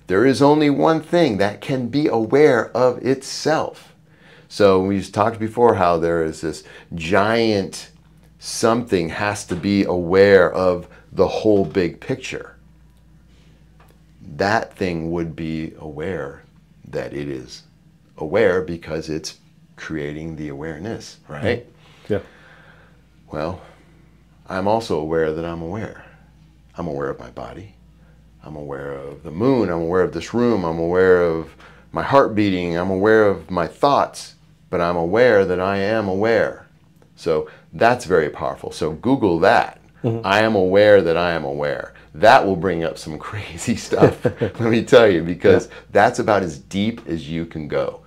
There is only one thing that can be aware of itself. So we just talked before how there is this giant something has to be aware of the whole big picture. That thing would be aware that it is aware because it's creating the awareness, right? Yeah. Well, I'm also aware that I'm aware. I'm aware of my body. I'm aware of the moon. I'm aware of this room. I'm aware of my heart beating. I'm aware of my thoughts, but I'm aware that I am aware. So that's very powerful. So Google that. Mm-hmm. I am aware that I am aware. That will bring up some crazy stuff, let me tell you, because that's about as deep as you can go.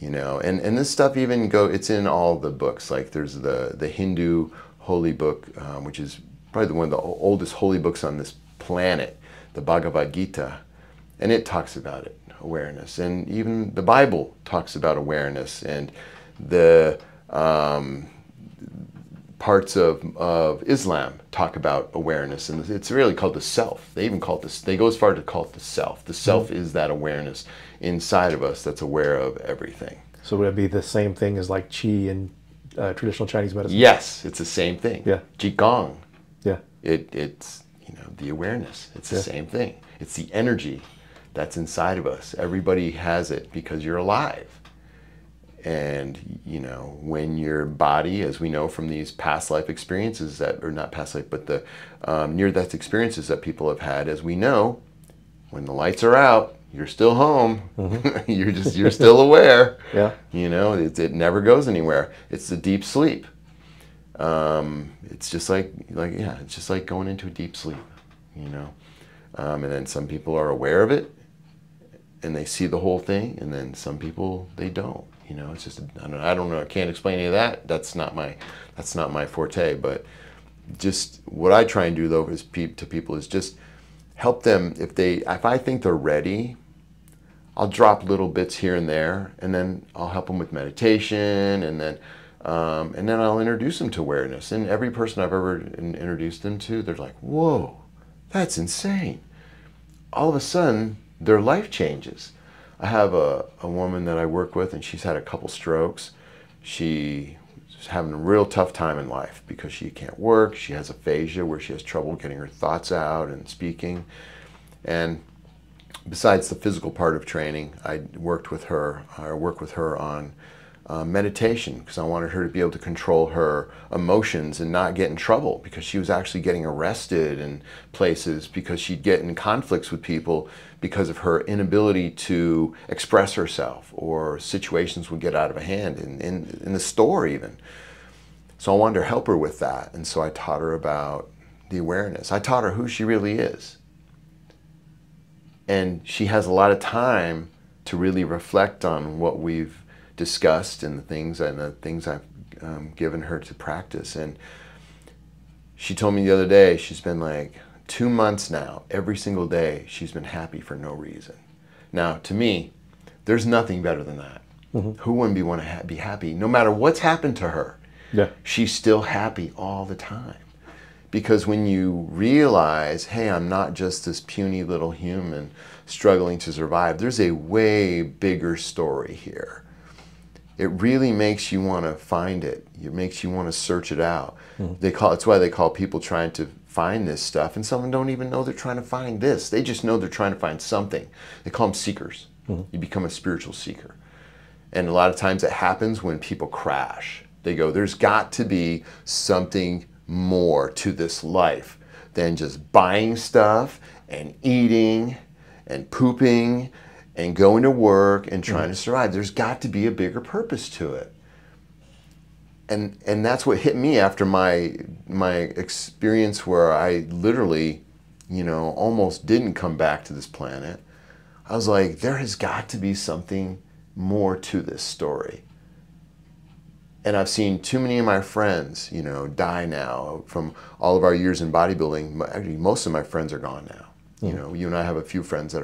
You know, and this stuff even go, it's in all the books. Like there's the Hindu holy book, which is probably one of the oldest holy books on this planet, the Bhagavad Gita, and it talks about it, awareness. And even the Bible talks about awareness and the parts of Islam talk about awareness. And it's really called the self. They even call it this, they go as far to call it the self. The self is that awareness inside of us that's aware of everything. So would it be the same thing as like qi and traditional Chinese medicine? Yes, it's the same thing. Yeah. Qigong. Yeah. It's you know, the awareness. It's the same thing. It's the energy that's inside of us. Everybody has it because you're alive. And you know, when your body, as we know from these past life experiences that, or not past life, but the near death experiences that people have had, as we know, when the lights are out, you're still home. Mm-hmm. you're still aware. Yeah. You know, it never goes anywhere. It's the deep sleep. It's just like it's just like going into a deep sleep, you know. And then some people are aware of it and they see the whole thing, and then some people they don't. You know, it's just I don't know, I can't explain any of that. That's not my forte, but just what I try and do though is to people is just help them if I think they're ready, I'll drop little bits here and there, and then I'll help them with meditation, and then I'll introduce them to awareness. And every person I've ever introduced them to, they're like, whoa, that's insane. All of a sudden, their life changes. I have a woman that I work with, and she's had a couple strokes. She's having a real tough time in life because she can't work. She has aphasia where she has trouble getting her thoughts out and speaking. And besides the physical part of training, I worked with her on meditation, because I wanted her to be able to control her emotions and not get in trouble, because she was actually getting arrested in places because she'd get in conflicts with people because of her inability to express herself, or situations would get out of hand in the store even. So I wanted to help her with that, and so I taught her about the awareness. I taught her who she really is. And she has a lot of time to really reflect on what we've discussed and the things I've given her to practice. And she told me the other day, she's been like 2 months now, every single day she's been happy for no reason. Now to me, there's nothing better than that. Mm-hmm. Who wouldn't want to be happy no matter what's happened to her? Yeah. She's still happy all the time. Because when you realize, hey, I'm not just this puny little human struggling to survive, there's a way bigger story here. It really makes you want to find it. It makes you want to search it out. Mm-hmm. That's why they call people trying to find this stuff, and some don't even know they're trying to find this. They just know they're trying to find something. They call them seekers. Mm-hmm. You become a spiritual seeker. And a lot of times it happens when people crash. They go, there's got to be something more to this life than just buying stuff and eating and pooping and going to work and trying to survive. There's got to be a bigger purpose to it. And that's what hit me after my experience where I literally, you know, almost didn't come back to this planet. I was like, there has got to be something more to this story. And I've seen too many of my friends, you know, die now from all of our years in bodybuilding. Actually, most of my friends are gone now. Mm-hmm. You know, you and I have a few friends that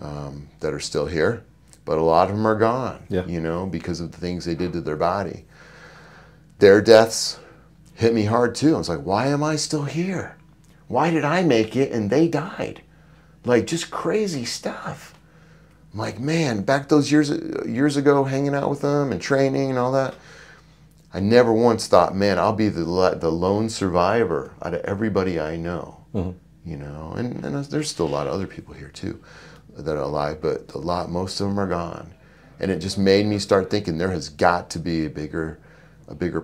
are still here, but a lot of them are gone, you know, because of the things they did to their body. Their deaths hit me hard too. I was like, why am I still here? Why did I make it and they died? Like, just crazy stuff. I'm like, man, back those years ago, hanging out with them and training and all that, I never once thought, man, I'll be the lone survivor out of everybody I know. Mm-hmm. You know, and there's still a lot of other people here too that are alive, but most of them are gone. And it just made me start thinking there has got to be a bigger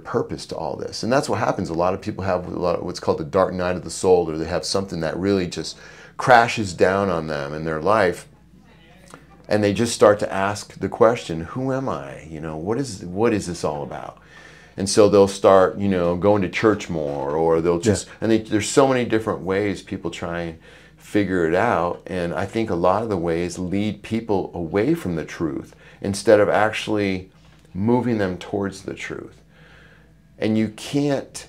purpose to all this. And that's what happens. A lot of people have a lot of what's called the dark night of the soul, or they have something that really just crashes down on them in their life. And they just start to ask the question, who am I? You know, what is this all about? And so they'll start, you know, going to church more, or they'll just, yeah. And there's so many different ways people try and figure it out. And I think a lot of the ways lead people away from the truth instead of actually moving them towards the truth. And you can't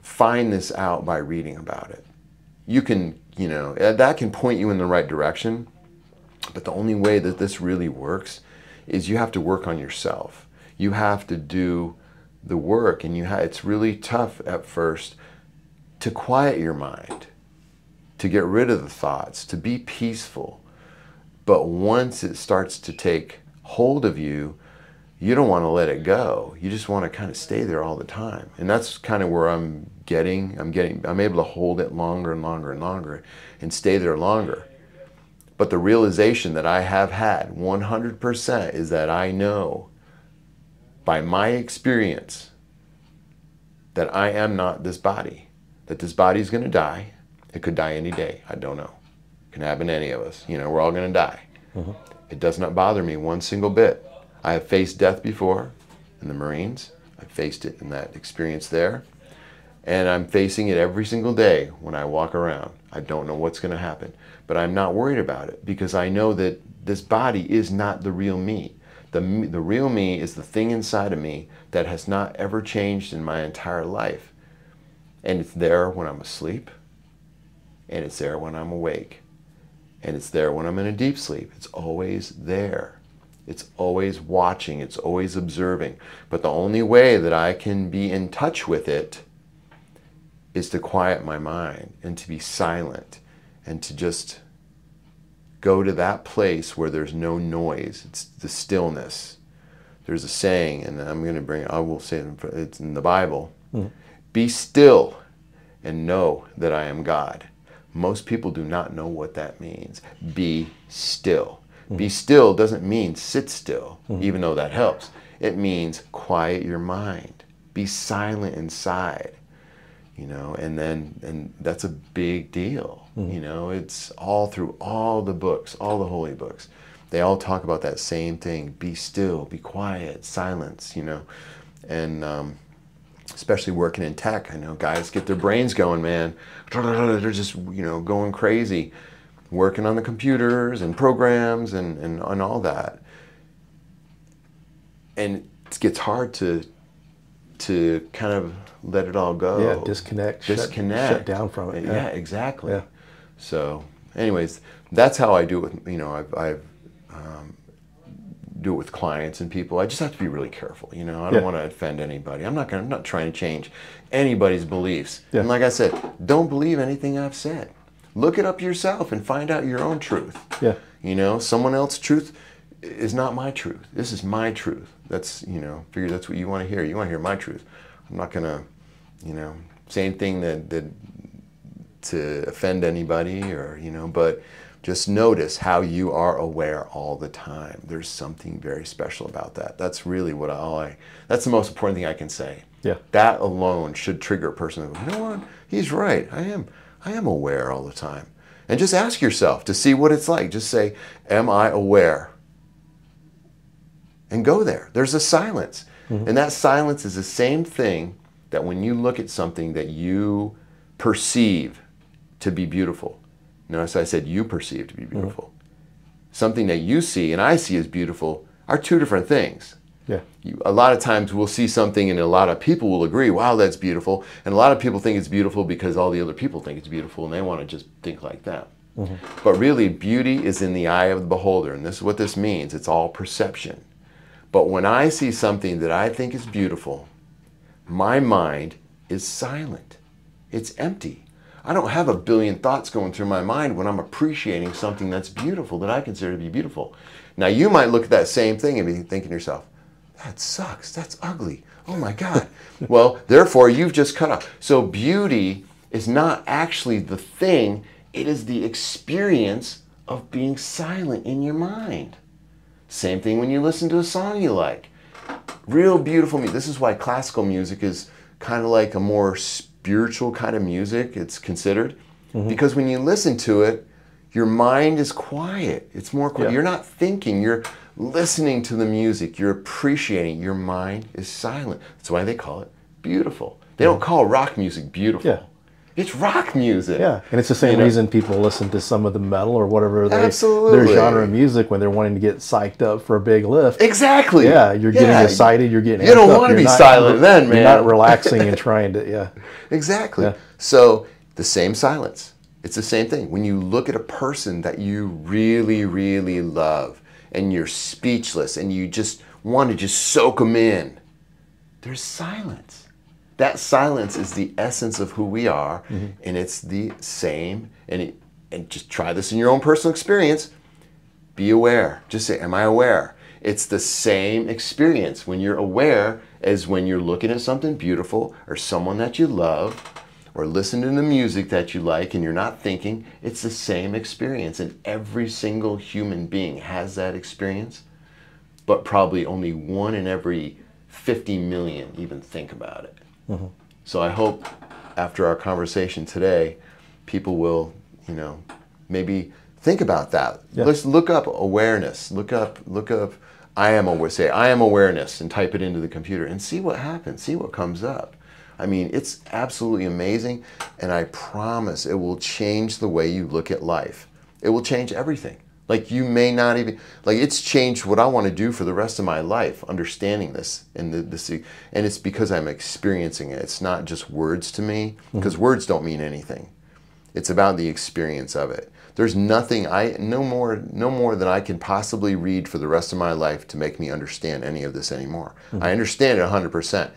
find this out by reading about it. You can, you know, that can point you in the right direction, but the only way that this really works is you have to work on yourself. You have to do the work, and it's really tough at first to quiet your mind, to get rid of the thoughts, to be peaceful. But once it starts to take hold of you, you don't want to let it go. You just want to kind of stay there all the time. And that's kind of where I'm able to hold it longer and longer and longer and stay there longer. But the realization that I have had 100% is that I know by my experience that I am not this body, that this body is going to die. It could die any day. I don't know. It can happen to any of us. You know, we're all going to die. Mm-hmm. It does not bother me one single bit. I have faced death before in the Marines. I faced it in that experience there. And I'm facing it every single day when I walk around. I don't know what's going to happen, but I'm not worried about it because I know that this body is not the real me. The real me is the thing inside of me that has not ever changed in my entire life. And it's there when I'm asleep, and it's there when I'm awake, and it's there when I'm in a deep sleep. It's always there. It's always watching, it's always observing. But the only way that I can be in touch with it is to quiet my mind and to be silent and to just go to that place where there's no noise. It's the stillness. There's a saying, and I will say it's in the Bible. Mm-hmm. Be still and know that I am God. Most people do not know what that means. Be still. Mm-hmm. Be still doesn't mean sit still, mm-hmm. even though that helps. It means quiet your mind. Be silent inside, you know, and that's a big deal. Mm-hmm. You know, it's all through all the books, all the holy books. They all talk about that same thing. Be still, be quiet, silence, you know. And especially working in tech, I know guys get their brains going, man. They're just, you know, going crazy, working on the computers and programs and all that. And it gets hard to kind of let it all go. Yeah, disconnect. Shut down from it. Yeah, exactly. Yeah. So anyways, that's how I do it with, you know, I do it with clients and people. I just have to be really careful, you know. I don't want to offend anybody. I'm not trying to change anybody's beliefs. Yeah. And like I said, don't believe anything I've said. Look it up yourself and find out your own truth. Yeah. You know, someone else's truth is not my truth. This is my truth. That's, you know, figure that's what you want to hear. You want to hear my truth. I'm not going to, you know, say anything that to offend anybody or, you know, but just notice how you are aware all the time. There's something very special about that. That's really what that's the most important thing I can say. Yeah. That alone should trigger a person to go, you know what? He's right. I am aware all the time. And just ask yourself to see what it's like. Just say, am I aware? And go there. There's a silence. Mm-hmm. And that silence is the same thing that when you look at something that you perceive to be beautiful. Notice I said you perceive to be beautiful. Mm-hmm. Something that you see and I see as beautiful are two different things. Yeah. A lot of times we'll see something and a lot of people will agree, wow, that's beautiful. And a lot of people think it's beautiful because all the other people think it's beautiful and they want to just think like that. Mm-hmm. But really, beauty is in the eye of the beholder. And this is what this means. It's all perception. But when I see something that I think is beautiful, my mind is silent. It's empty. I don't have a billion thoughts going through my mind when I'm appreciating something that's beautiful, that I consider to be beautiful. Now, you might look at that same thing and be thinking to yourself, that sucks, that's ugly. Oh my God. Well, therefore you've just cut off. So beauty is not actually the thing. It is the experience of being silent in your mind. Same thing when you listen to a song you like. Real beautiful music. This is why classical music is kind of like a more spiritual kind of music, it's considered. Mm-hmm. Because when you listen to it, your mind is quiet. It's more quiet. Yeah. You're not thinking. You're listening to the music. You're appreciating. Your mind is silent. That's why they call it beautiful. They don't call rock music beautiful. Yeah. It's rock music. Yeah, and it's the same reason people listen to some of the metal or whatever their genre of music when they're wanting to get psyched up for a big lift. Exactly. Yeah, you're getting excited, you're getting amped up. You don't want to be silent then, man. You're not relaxing and trying to, Exactly. Yeah. So, the same silence. It's the same thing. When you look at a person that you really, really love and you're speechless and you just want to just soak them in, there's silence. That silence is the essence of who we are, and it's the same. And just try this in your own personal experience. Be aware. Just say, am I aware? It's the same experience when you're aware as when you're looking at something beautiful or someone that you love or listening to the music that you like and you're not thinking. It's the same experience, and every single human being has that experience, but probably only one in every 50 million even think about it. Mm-hmm. So I hope after our conversation today, people will, maybe think about that. Yeah. Let's look up awareness. Look up I am aware, say I am awareness, and type it into the computer and see what happens, see what comes up. I mean, it's absolutely amazing, and I promise it will change the way you look at life. It will change everything. Like you may not even, like it's changed what I want to do for the rest of my life, understanding this and this, and it's because I'm experiencing it. It's not just words to me, because words don't mean anything. It's about the experience of it. There's nothing no more than I can possibly read for the rest of my life to make me understand any of this anymore. I understand it 100%.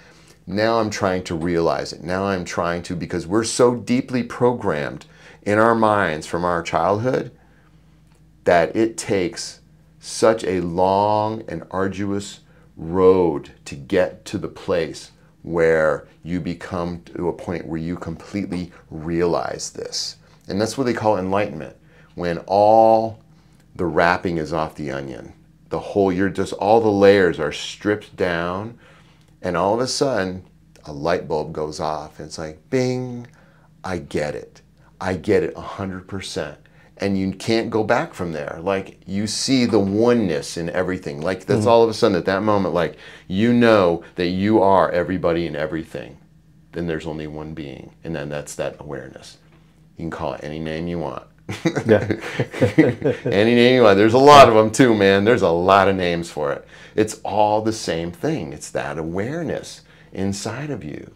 Now I'm trying to realize it. Now I'm trying to, because we're so deeply programmed in our minds from our childhood, that it takes such a long and arduous road to get to the place where you become to a point where you completely realize this. And that's what they call enlightenment. When all the wrapping is off the onion, the whole, you're just, all the layers are stripped down, and all of a sudden a light bulb goes off and it's like, bing, I get it. I get it 100%. And you can't go back from there. Like you see the oneness in everything. Like that's all of a sudden at that moment, like you know that you are everybody and everything. Then there's only one being. And then that's that awareness. You can call it any name you want. Any name you want. There's a lot of them too, man. There's a lot of names for it. It's all the same thing. It's that awareness inside of you.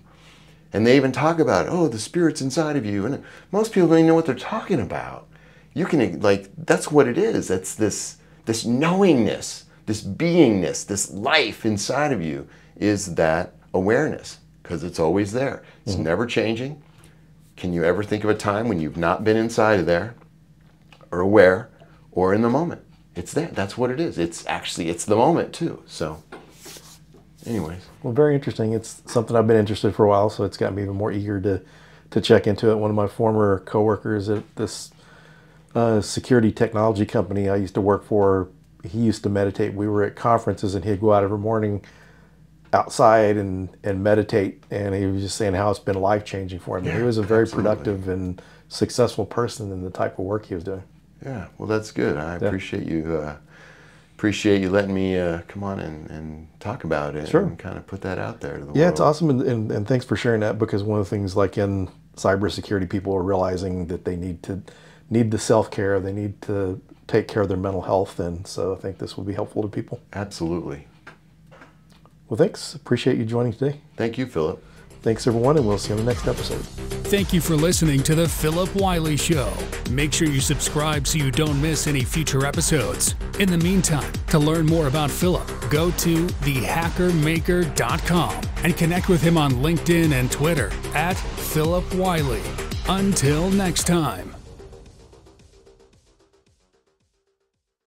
And they even talk about, oh, the spirit's inside of you. And most people don't even know what they're talking about. You can, like, that's what it is. That's this knowingness, this beingness, this life inside of you is that awareness, because it's always there. It's never changing. Can you ever think of a time when you've not been inside of there or aware or in the moment? It's there. That's what it is. It's actually, it's the moment too. So anyways. Well, very interesting. It's something I've been interested in for a while, so it's got me even more eager to check into it. One of my former coworkers at this security technology company I used to work for, he used to meditate. We were at conferences and he'd go out every morning outside and meditate, and he was just saying how it's been life-changing for him. Yeah, he was a very productive and successful person in the type of work he was doing. Yeah, well that's good. I appreciate you letting me come on and talk about it and kind of put that out there to the world. Yeah, it's awesome, and thanks for sharing that, because one of the things, like in cybersecurity, people are realizing that they need the self-care, they need to take care of their mental health, and so I think this will be helpful to people. Absolutely. Well, thanks. Appreciate you joining today. Thank you, Phillip. Thanks, everyone, and we'll see you on the next episode. Thank you for listening to The Phillip Wylie Show. Make sure you subscribe so you don't miss any future episodes. In the meantime, to learn more about Phillip, go to thehackermaker.com and connect with him on LinkedIn and Twitter at Phillip Wylie. Until next time.